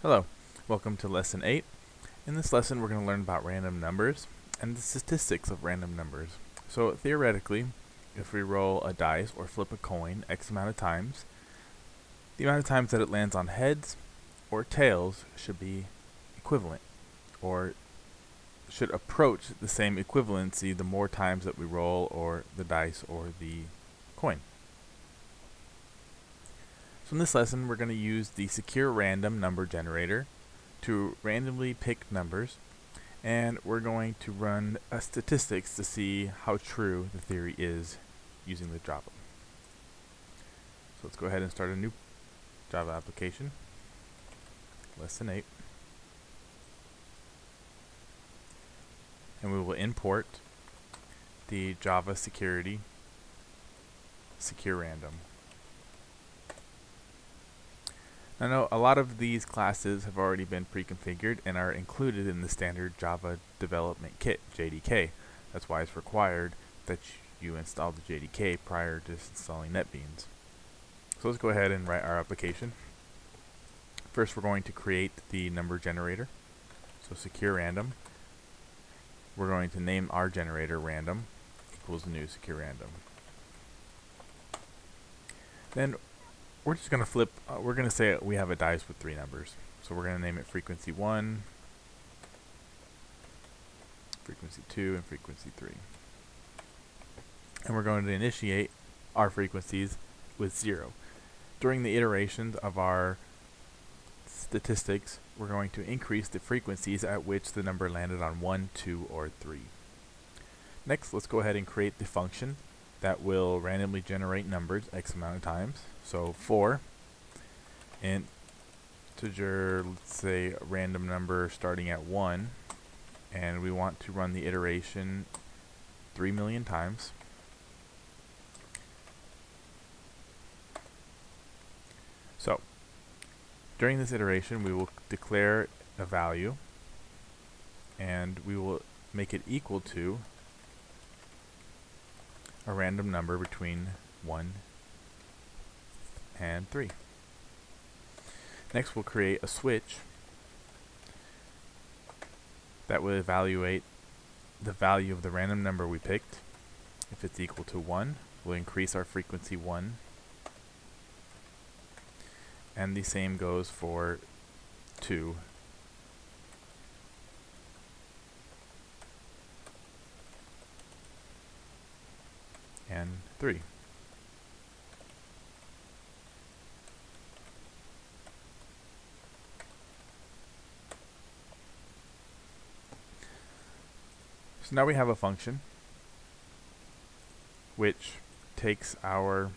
Hello, welcome to lesson 8. In this lesson we're going to learn about random numbers and the statistics of random numbers. So theoretically, if we roll a dice or flip a coin X amount of times, the amount of times that it lands on heads or tails should be equivalent, or should approach the same equivalency the more times that we roll or the dice or the coin. So in this lesson, we're going to use the Secure Random Number Generator to randomly pick numbers, and we're going to run statistics to see how true the theory is using the Java. So let's go ahead and start a new Java application, lesson 8, and we will import the Java security secureRandom. I know a lot of these classes have already been pre-configured and are included in the standard Java Development Kit, JDK. That's why it's required that you install the JDK prior to installing NetBeans. So let's go ahead and write our application. First, we're going to create the number generator, so secure random. We're going to name our generator random equals new secure random. Then we're just going to flip, we're going to say we have a dice with 3 numbers. So we're going to name it frequency 1, frequency 2, and frequency 3. And we're going to initiate our frequencies with 0. During the iterations of our statistics, we're going to increase the frequencies at which the number landed on 1, 2, or 3. Next, let's go ahead and create the function that will randomly generate numbers X amount of times. So for integer, let's say a random number starting at 1, and we want to run the iteration 3 million times. So during this iteration we will declare a value, and we will make it equal to a random number between 1 and 3. Next, we'll create a switch that will evaluate the value of the random number we picked. If it's equal to 1, we'll increase our frequency 1. And the same goes for 2. And 3. So now we have a function which takes our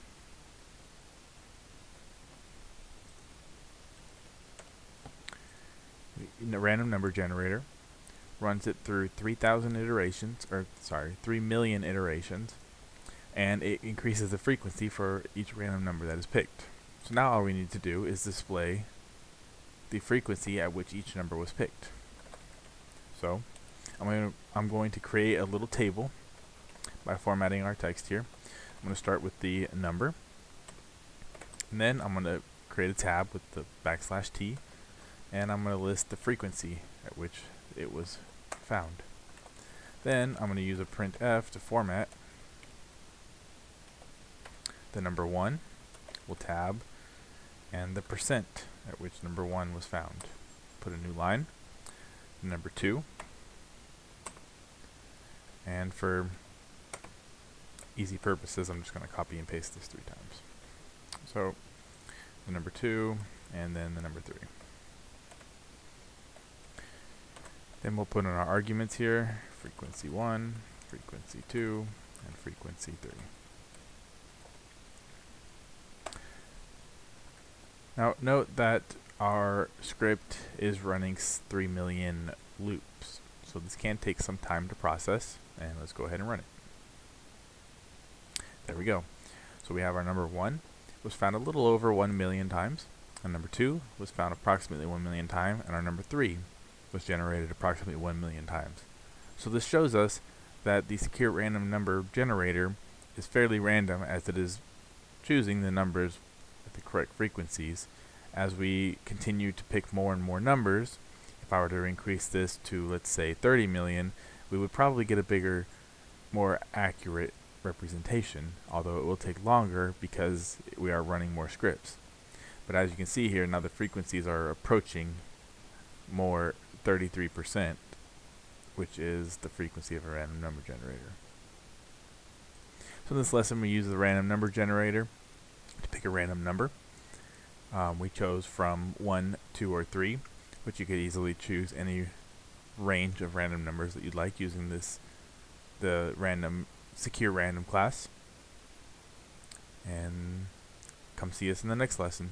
random number generator, runs it through 3,000 iterations, or sorry, 3 million iterations, and it increases the frequency for each random number that is picked. So now all we need to do is display the frequency at which each number was picked. So I'm going to create a little table by formatting our text here. I'm going to start with the number, and then I'm going to create a tab with the \t, and I'm going to list the frequency at which it was found. Then I'm going to use a printf to format the number 1, we'll tab, and the percent at which number 1 was found. Put a new line, number 2, and for easy purposes I'm just going to copy and paste this 3 times. So the number 2 and then the number 3. Then we'll put in our arguments here, frequency 1, frequency 2, and frequency 3. Now note that our script is running 3 million loops, so this can take some time to process, and let's go ahead and run it. There we go. So we have our number 1 was found a little over 1 million times, and number 2 was found approximately 1 million times, and our number 3 was generated approximately 1 million times. So this shows us that the secure random number generator is fairly random, as it is choosing the numbers the correct frequencies as we continue to pick more and more numbers, if I were to increase this to, let's say, 30 million, we would probably get a bigger, more accurate representation, although it will take longer because we are running more scripts. But as you can see here, now the frequencies are approaching more 33%, which is the frequency of a random number generator. So in this lesson we use the random number generator to pick a random number. We chose from 1, 2, or 3, which you could easily choose any range of random numbers that you'd like using the random secure random class. And come see us in the next lesson.